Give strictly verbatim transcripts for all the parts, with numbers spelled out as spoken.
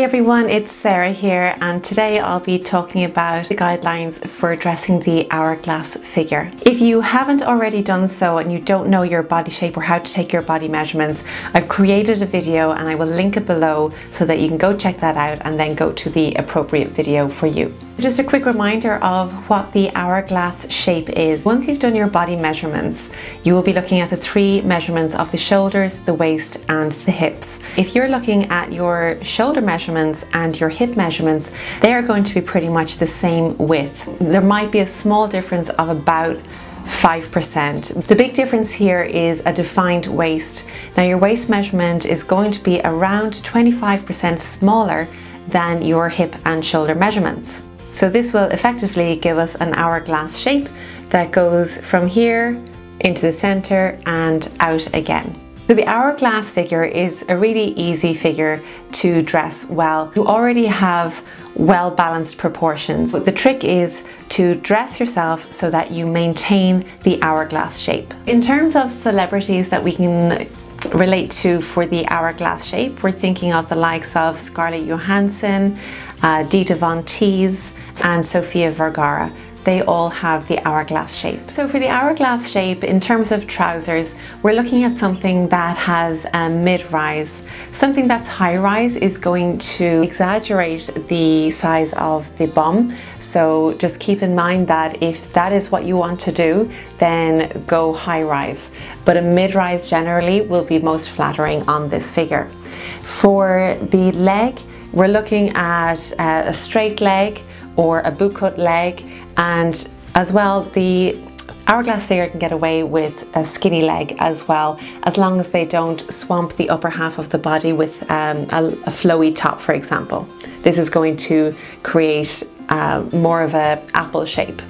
Hi everyone, it's Sarah here, and today I'll be talking about the guidelines for dressing the hourglass figure. If you haven't already done so and you don't know your body shape or how to take your body measurements, I've created a video and I will link it below so that you can go check that out and then go to the appropriate video for you. Just a quick reminder of what the hourglass shape is. Once you've done your body measurements, you will be looking at the three measurements of the shoulders, the waist and the hips. If you're looking at your shoulder measurements and your hip measurements, they are going to be pretty much the same width. There might be a small difference of about five percent. The big difference here is a defined waist. Now your waist measurement is going to be around twenty-five percent smaller than your hip and shoulder measurements. So this will effectively give us an hourglass shape that goes from here into the center and out again. So the hourglass figure is a really easy figure to dress well. You already have well-balanced proportions. But the trick is to dress yourself so that you maintain the hourglass shape. In terms of celebrities that we can relate to for the hourglass shape, we're thinking of the likes of Scarlett Johansson, uh, Dita Von Teese and Sofia Vergara. They all have the hourglass shape. So for the hourglass shape, in terms of trousers, we're looking at something that has a mid-rise. Something that's high-rise is going to exaggerate the size of the bum. So just keep in mind that if that is what you want to do, then go high-rise. But a mid-rise generally will be most flattering on this figure. For the leg, we're looking at uh, a straight leg or a bootcut leg, and as well the hourglass figure can get away with a skinny leg as well, as long as they don't swamp the upper half of the body with um, a, a flowy top, for example. This is going to create uh, more of an apple shape.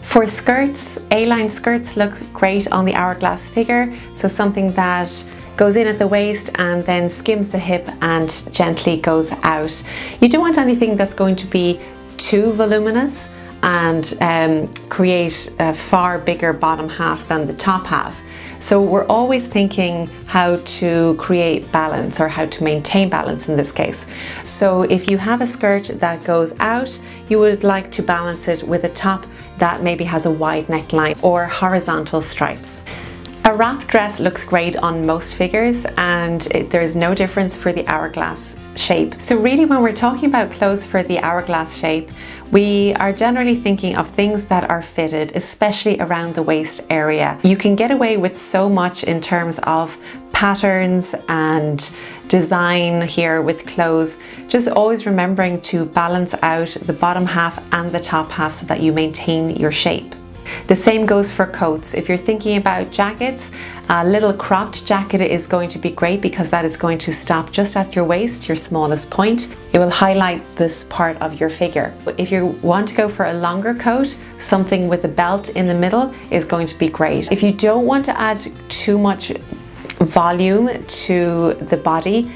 For skirts, A-line skirts look great on the hourglass figure, so something that goes in at the waist and then skims the hip and gently goes out. You don't want anything that's going to be too voluminous and um, create a far bigger bottom half than the top half. So we're always thinking how to create balance, or how to maintain balance in this case. So if you have a skirt that goes out, you would like to balance it with a top that maybe has a wide neckline or horizontal stripes. A wrap dress looks great on most figures, and it, there is no difference for the hourglass shape. So really, when we're talking about clothes for the hourglass shape, we are generally thinking of things that are fitted, especially around the waist area. You can get away with so much in terms of patterns and design here with clothes, just always remembering to balance out the bottom half and the top half so that you maintain your shape. The same goes for coats. If you're thinking about jackets, a little cropped jacket is going to be great, because that is going to stop just at your waist, your smallest point. It will highlight this part of your figure. But if you want to go for a longer coat, something with a belt in the middle is going to be great. If you don't want to add too much volume to the body,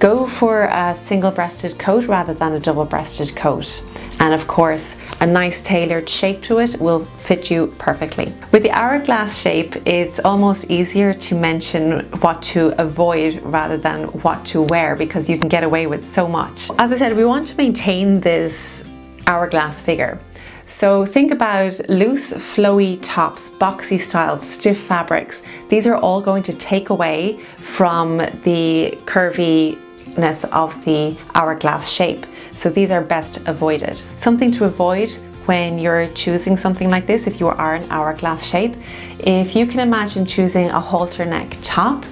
go for a single-breasted coat rather than a double-breasted coat. And of course, a nice tailored shape to it will fit you perfectly. With the hourglass shape, it's almost easier to mention what to avoid rather than what to wear, because you can get away with so much. As I said, we want to maintain this hourglass figure. So think about loose, flowy tops, boxy styles, stiff fabrics. These are all going to take away from the curviness of the hourglass shape. So these are best avoided. Something to avoid when you're choosing something like this, if you are an hourglass shape, if you can imagine choosing a halter neck top,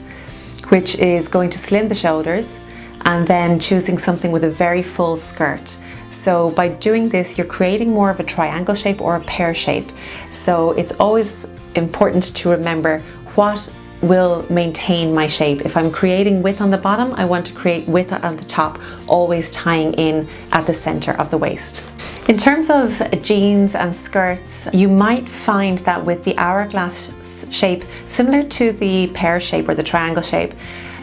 which is going to slim the shoulders, and then choosing something with a very full skirt. So by doing this, you're creating more of a triangle shape or a pear shape. So it's always important to remember what will maintain my shape. If I'm creating width on the bottom, I want to create width on the top, always tying in at the center of the waist. In terms of jeans and skirts, you might find that with the hourglass shape, similar to the pear shape or the triangle shape,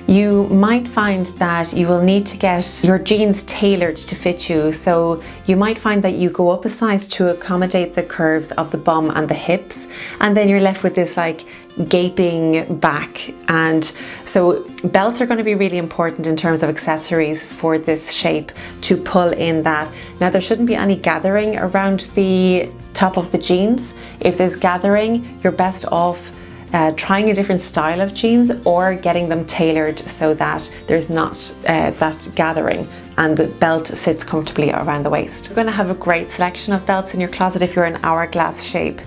you might find that you will need to get your jeans tailored to fit you. So you might find that you go up a size to accommodate the curves of the bum and the hips, and then you're left with this like gaping back. And so belts are going to be really important in terms of accessories for this shape to pull in that. Now, there shouldn't be any gathering around the top of the jeans. If there's gathering, you're best off Uh, trying a different style of jeans or getting them tailored so that there's not uh, that gathering and the belt sits comfortably around the waist. You're going to have a great selection of belts in your closet if you're an hourglass shape.